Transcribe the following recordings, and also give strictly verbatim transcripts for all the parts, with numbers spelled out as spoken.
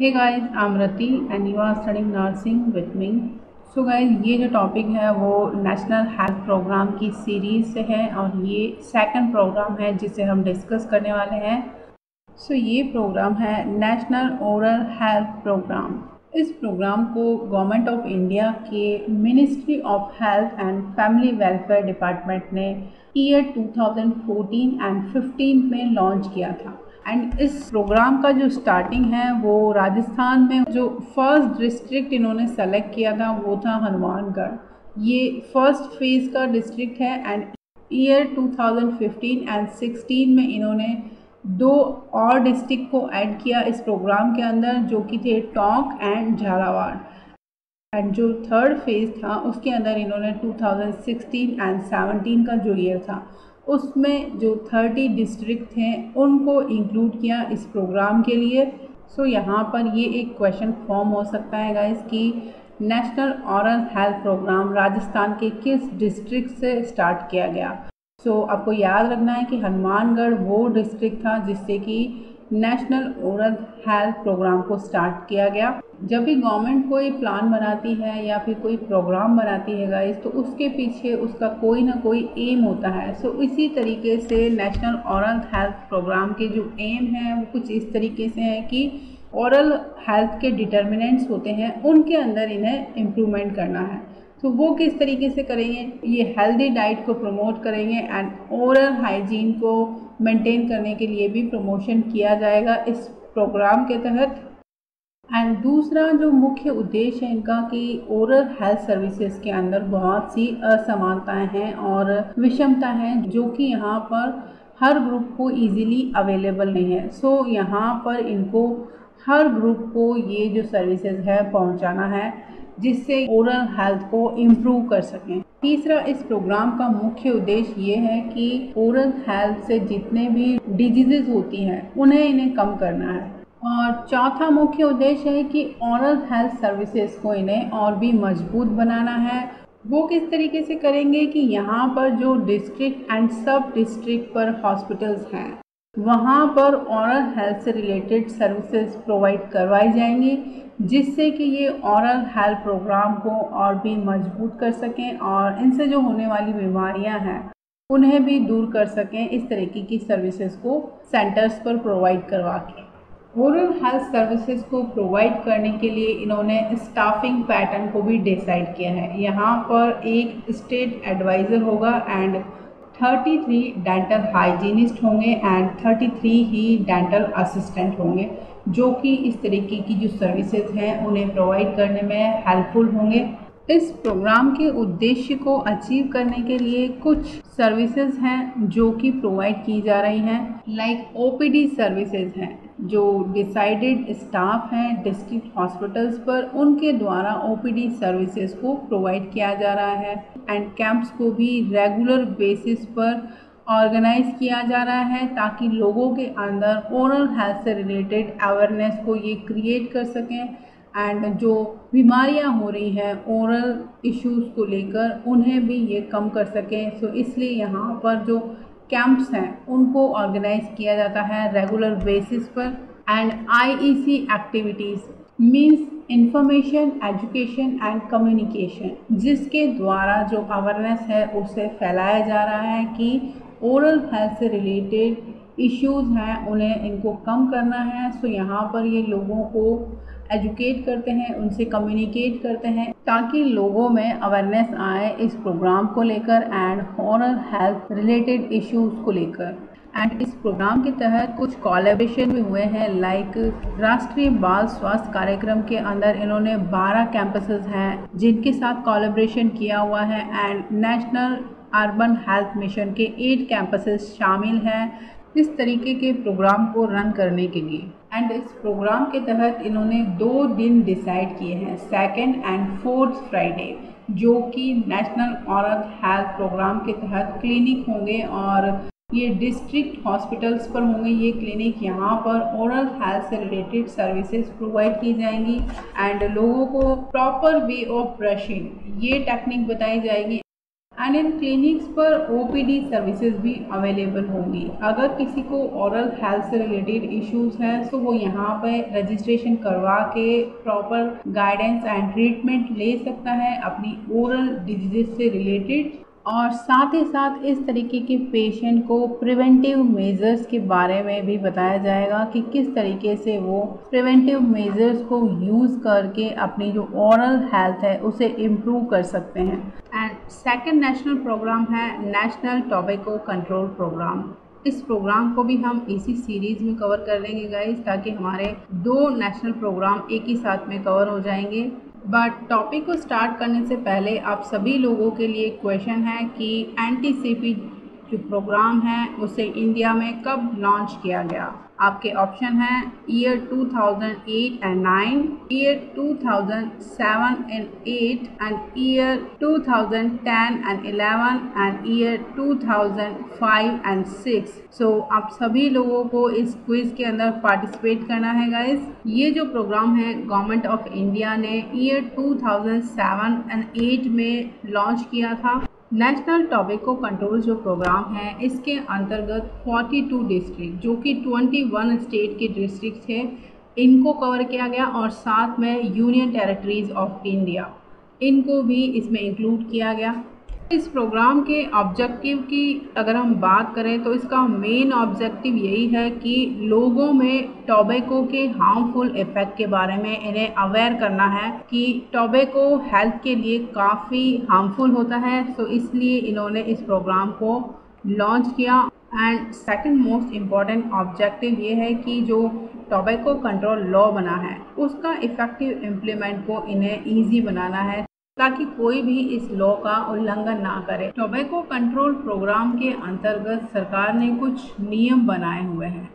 Hey guys, I am Rati and you are studying nursing with me. So guys, ये जो topic है वो national health programme की series से है और ये सेकंड प्रोग्राम है जिसे हम डिस्कस करने वाले हैं। सो so, ये प्रोग्राम है नेशनल ओरल हेल्थ प्रोग्राम। इस प्रोग्राम को गवर्नमेंट ऑफ इंडिया के ministry of health and family welfare department ने year two thousand fourteen and fifteen में लॉन्च किया था। एंड इस प्रोग्राम का जो स्टार्टिंग है वो राजस्थान में जो फर्स्ट डिस्ट्रिक्ट इन्होंने सेलेक्ट किया था वो था हनुमानगढ़। ये फर्स्ट फेज़ का डिस्ट्रिक्ट है and year two thousand fifteen and sixteen में इन्होंने दो और डिस्ट्रिक्ट को ऐड किया इस प्रोग्राम के अंदर, जो कि थे टोंक एंड झालावाड़। एंड जो थर्ड फेज़ था उसके अंदर इन्होंने two thousand sixteen and seventeen का जो ईयर था उसमें जो थर्टी डिस्ट्रिक्ट थे उनको इंक्लूड किया इस प्रोग्राम के लिए। सो so, यहाँ पर ये एक क्वेश्चन फॉर्म हो सकता है गाइस कि national oral health programme Rajasthan के किस डिस्ट्रिक्ट से स्टार्ट किया गया। सो so, आपको याद रखना है कि हनुमानगढ़ वो डिस्ट्रिक्ट था जिससे कि नेशनल ओरल हेल्थ प्रोग्राम को स्टार्ट किया गया। जब भी गवर्नमेंट कोई प्लान बनाती है या फिर कोई प्रोग्राम बनाती है गाइस, तो उसके पीछे उसका कोई ना कोई एम होता है। सो so, इसी तरीके से नेशनल ओरल हेल्थ प्रोग्राम के जो एम हैं वो कुछ इस तरीके से हैं कि ओरल हेल्थ के डिटर्मिनेंट्स होते हैं उनके अंदर इन्हें इम्प्रूवमेंट करना है। तो so, वो किस तरीके से करेंगे, ये हेल्दी डाइट को प्रमोट करेंगे एंड ओरल हाइजीन को मेंटेन करने के लिए भी प्रमोशन किया जाएगा इस प्रोग्राम के तहत। एंड दूसरा जो मुख्य उद्देश्य है इनका कि ओरल हेल्थ सर्विसेज के अंदर बहुत सी असमानताएं हैं और विषमता हैं जो कि यहाँ पर हर ग्रुप को इजीली अवेलेबल नहीं है। सो so, यहाँ पर इनको हर ग्रुप को ये जो सर्विसेज है पहुँचाना है जिससे ओरल हेल्थ को इम्प्रूव कर सकें। तीसरा इस प्रोग्राम का मुख्य उद्देश्य ये है कि ओरल हेल्थ से जितने भी डिजीजेज होती हैं उन्हें इन्हें कम करना है। और चौथा मुख्य उद्देश्य है कि ओरल हेल्थ सर्विसेज को इन्हें और भी मजबूत बनाना है। वो किस तरीके से करेंगे कि यहाँ पर जो डिस्ट्रिक्ट एंड सब डिस्ट्रिक्ट पर हॉस्पिटल्स हैं वहाँ पर ओरल हेल्थ से रिलेटेड सर्विसेज प्रोवाइड करवाई जाएंगी जिससे कि ये ओरल हेल्थ प्रोग्राम को और भी मजबूत कर सकें और इनसे जो होने वाली बीमारियां हैं उन्हें भी दूर कर सकें। इस तरीके की सर्विसेज को सेंटर्स पर प्रोवाइड करवा के ओरल हेल्थ सर्विसेज को प्रोवाइड करने के लिए इन्होंने स्टाफिंग पैटर्न को भी डिसाइड किया है। यहाँ पर एक स्टेट एडवाइज़र होगा and thirty three dental hygienist होंगे एंड थर्टी थ्री ही डेंटल असिस्टेंट होंगे जो कि इस तरीके की जो सर्विसेज हैं उन्हें प्रोवाइड करने में हेल्पफुल होंगे। इस प्रोग्राम के उद्देश्य को अचीव करने के लिए कुछ सर्विसेज हैं जो कि प्रोवाइड की जा रही हैं, लाइक ओपीडी सर्विसेज हैं जो डिसाइडेड स्टाफ हैं डिस्ट्रिक्ट हॉस्पिटल्स पर उनके द्वारा ओपीडी सर्विसेज को प्रोवाइड किया जा रहा है एंड कैंप्स को भी रेगुलर बेसिस पर ऑर्गेनाइज किया जा रहा है ताकि लोगों के अंदर ओरल हेल्थ से रिलेटेड अवेयरनेस को ये क्रिएट कर सकें एंड जो बीमारियां हो रही हैं ओरल इश्यूज़ को लेकर उन्हें भी ये कम कर सकें। सो so, इसलिए यहाँ पर जो कैंप्स हैं उनको ऑर्गेनाइज किया जाता है रेगुलर बेसिस पर। And I E C activities means information education and communication, जिसके द्वारा जो अवेयरनेस है उसे फैलाया जा रहा है कि ओरल हेल्थ से रिलेटेड इश्यूज़ हैं उन्हें इनको कम करना है। सो so, यहाँ पर ये लोगों को एजुकेट करते हैं, उनसे कम्युनिकेट करते हैं ताकि लोगों में अवेयरनेस आए इस प्रोग्राम को लेकर and oral health related issues को लेकर। एंड इस प्रोग्राम के तहत कुछ कोलैबोरेशन भी हुए हैं, लाइक राष्ट्रीय बाल स्वास्थ्य कार्यक्रम के अंदर इन्होंने बारह कैंपसेस हैं जिनके साथ कोलैबोरेशन किया हुआ है and national urban health mission के एट कैंपसेस शामिल हैं इस तरीके के प्रोग्राम को रन करने के लिए। एंड इस प्रोग्राम के तहत इन्होंने दो दिन डिसाइड किए हैं, सेकेंड एंड फोर्थ फ्राइडे, जो कि नेशनल ओरल हेल्थ प्रोग्राम के तहत क्लिनिक होंगे और ये डिस्ट्रिक्ट हॉस्पिटल्स पर होंगे। ये क्लिनिक यहाँ पर ओरल हेल्थ से रिलेटेड सर्विसेज प्रोवाइड की जाएंगी एंड लोगों को प्रॉपर वे ऑफ ब्रशिंग ये टेक्निक बताई जाएगी एंड इन क्लिनिक्स पर ओपीडी सर्विसेज भी अवेलेबल होंगी। अगर किसी को ओरल हेल्थ से रिलेटेड इश्यूज हैं तो वो यहाँ पर रजिस्ट्रेशन करवा के प्रॉपर गाइडेंस एंड ट्रीटमेंट ले सकता है अपनी ओरल डिजीजेस से रिलेटेड। और साथ ही साथ इस तरीके के पेशेंट को प्रिवेंटिव मेजर्स के बारे में भी बताया जाएगा कि किस तरीके से वो प्रिवेंटिव मेजर्स को यूज़ करके अपनी जो ओरल हेल्थ है उसे इम्प्रूव कर सकते हैं। एंड सेकंड नेशनल प्रोग्राम है नेशनल टोबैको कंट्रोल प्रोग्राम। इस प्रोग्राम को भी हम इसी सीरीज़ में कवर कर लेंगे गाइज, ताकि हमारे दो नेशनल प्रोग्राम एक ही साथ में कवर हो जाएंगे। बट टॉपिक को स्टार्ट करने से पहले आप सभी लोगों के लिए क्वेश्चन है कि एनटीसीपी जो प्रोग्राम है उसे इंडिया में कब लॉन्च किया गया। आपके ऑप्शन हैं year two thousand eight and nine, year two thousand seven and eight, and year two thousand ten and eleven, and year two thousand five and six. So आप सभी लोगों को इस क्विज के अंदर पार्टिसिपेट करना है गाइज। ये जो प्रोग्राम है गवर्नमेंट ऑफ इंडिया ने year two thousand seven and eight में लॉन्च किया था। नेशनल टोबैको कंट्रोल जो प्रोग्राम है इसके अंतर्गत बयालीस डिस्ट्रिक्ट जो कि इक्कीस स्टेट के डिस्ट्रिक्ट थे इनको कवर किया गया, और साथ में यूनियन टेरिटरीज ऑफ इंडिया इनको भी इसमें इंक्लूड किया गया। इस प्रोग्राम के ऑब्जेक्टिव की अगर हम बात करें तो इसका मेन ऑब्जेक्टिव यही है कि लोगों में टोबैको के हार्मफुल इफेक्ट के बारे में इन्हें अवेयर करना है कि टोबैको हेल्थ के लिए काफ़ी हार्मफुल होता है। सो इसलिए इन्होंने इस प्रोग्राम को लॉन्च किया। And second most important objective ये है कि जो टोबैको कंट्रोल लॉ बना है उसका इफेक्टिव इम्प्लीमेंट को इन्हें ईजी बनाना है ताकि कोई भी इस लॉ का उल्लंघन ना करे। टोबैको कंट्रोल प्रोग्राम के अंतर्गत सरकार ने कुछ नियम बनाए हुए हैं,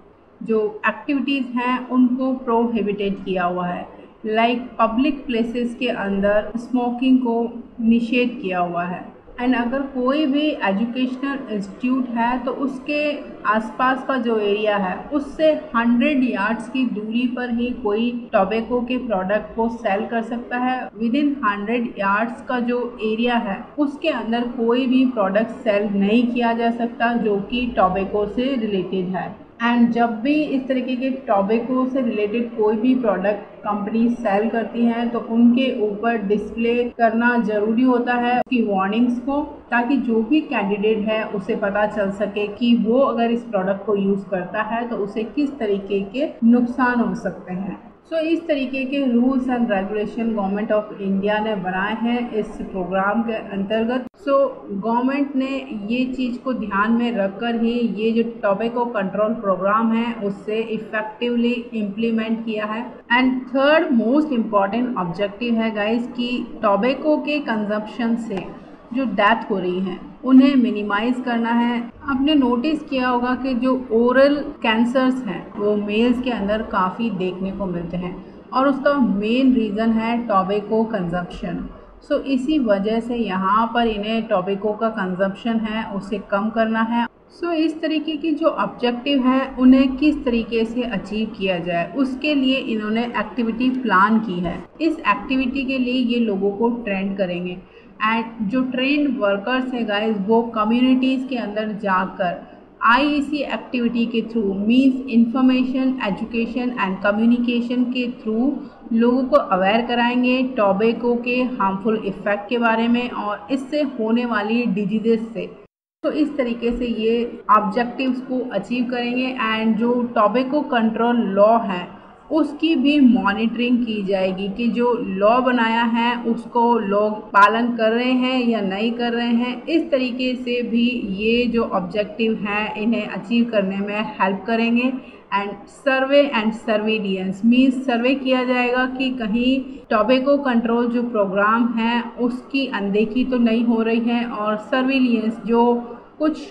जो एक्टिविटीज़ हैं उनको प्रोहिबिटेड किया हुआ है। लाइक पब्लिक प्लेसेस के अंदर स्मोकिंग को निषेध किया हुआ है। एंड अगर कोई भी एजुकेशनल इंस्टीट्यूट है तो उसके आसपास का जो एरिया है उससे हंड्रेड यार्ड्स की दूरी पर ही कोई टोबैको के प्रोडक्ट को सेल कर सकता है। विद इन हंड्रेड यार्ड्स का जो एरिया है उसके अंदर कोई भी प्रोडक्ट सेल नहीं किया जा सकता जो कि टोबैको से रिलेटेड है। एंड जब भी इस तरीके के टोबैको से रिलेटेड कोई भी प्रोडक्ट कंपनी सेल करती हैं तो उनके ऊपर डिस्प्ले करना ज़रूरी होता है उसकी वार्निंग्स को, ताकि जो भी कैंडिडेट है उसे पता चल सके कि वो अगर इस प्रोडक्ट को यूज़ करता है तो उसे किस तरीके के नुकसान हो सकते हैं। सो so, इस तरीके के rules and regulation government of India ने बनाए हैं इस प्रोग्राम के अंतर्गत। सो so, गवर्नमेंट ने ये चीज़ को ध्यान में रखकर ही ये जो टोबैको कंट्रोल प्रोग्राम है उससे इफ़ेक्टिवली इम्प्लीमेंट किया है। And third most important objective है गाइस कि टोबैको के कंजम्पशन से जो डेथ हो रही हैं उन्हें मिनिमाइज़ करना है। आपने नोटिस किया होगा कि जो ओरल कैंसर्स हैं वो मेल्स के अंदर काफ़ी देखने को मिलते हैं, और उसका मेन रीज़न है टोबैको कंजम्पशन। सो इसी वजह से यहाँ पर इन्हें टोबैको का कंजम्पशन है उसे कम करना है। सो so, इस तरीके की जो ऑब्जेक्टिव हैं उन्हें किस तरीके से अचीव किया जाए उसके लिए इन्होंने एक्टिविटी प्लान की है। इस एक्टिविटी के लिए ये लोगों को ट्रेंड करेंगे, एंड जो ट्रेंड वर्कर्स हैं गाइस वो कम्युनिटीज़ के अंदर जाकर आईईसी एक्टिविटी के through means information education and communication के थ्रू लोगों को अवेयर कराएंगे टोबैको के हार्मफुल इफ़ेक्ट के बारे में और इससे होने वाली डिजीजेस से। तो इस तरीके से ये ऑब्जेक्टिव्स को अचीव करेंगे। एंड जो टोबैको कंट्रोल लॉ है उसकी भी मॉनिटरिंग की जाएगी कि जो लॉ बनाया है उसको लोग पालन कर रहे हैं या नहीं कर रहे हैं। इस तरीके से भी ये जो ऑब्जेक्टिव हैं इन्हें अचीव करने में हेल्प करेंगे। And survey and surveillance means survey किया जाएगा कि कहीं टोबैको कंट्रोल जो प्रोग्राम है उसकी अनदेखी तो नहीं हो रही है, और सर्विलियंस जो कुछ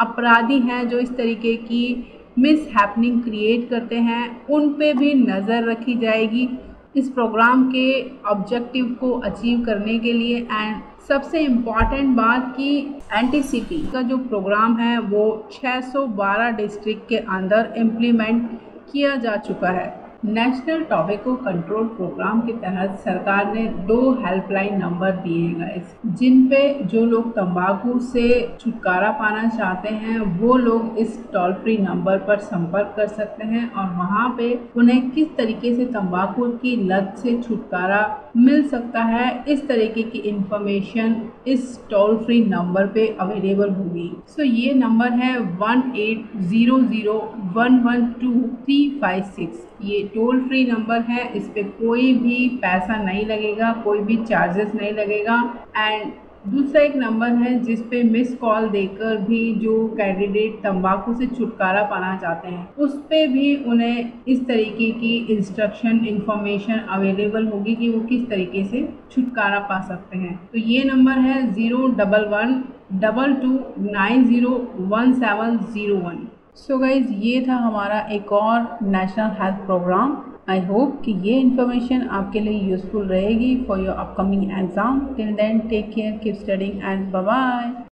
अपराधी हैं जो इस तरीके की मिस हैपनिंग क्रिएट करते हैं उन पे भी नज़र रखी जाएगी इस प्रोग्राम के ऑब्जेक्टिव को अचीव करने के लिए। एंड सबसे इम्पॉर्टेंट बात कि एनटीसीपी का जो प्रोग्राम है वो छह सौ बारह डिस्ट्रिक्ट के अंदर इम्प्लीमेंट किया जा चुका है। नेशनल टोबैको कंट्रोल प्रोग्राम के तहत सरकार ने दो हेल्पलाइन नंबर दिए गए, जिन पे जो लोग तंबाकू से छुटकारा पाना चाहते हैं वो लोग इस टोल फ्री नंबर पर संपर्क कर सकते हैं और वहाँ पे उन्हें किस तरीके से तंबाकू की लत से छुटकारा मिल सकता है इस तरीके की इंफॉर्मेशन इस टोल फ्री नंबर पे अवेलेबल होगी। सो so, ये नंबर है one eight zero zero one one two three five six. ये टोल फ्री नंबर है, इस पे कोई भी पैसा नहीं लगेगा, कोई भी चार्जेस नहीं लगेगा। एंड दूसरा एक नंबर है जिस पे मिस कॉल देकर भी जो कैंडिडेट तंबाकू से छुटकारा पाना चाहते हैं उस पे भी उन्हें इस तरीके की इंस्ट्रक्शन इंफॉर्मेशन अवेलेबल होगी कि वो किस तरीके से छुटकारा पा सकते हैं। तो ये नंबर है zero double one double two nine zero one seven zero one. So guys, ये था हमारा एक और national health programme. I hope कि ये इन्फॉर्मेशन आपके लिए यूज़फुल रहेगी for your upcoming exam. Till then take care, keep studying and bye bye.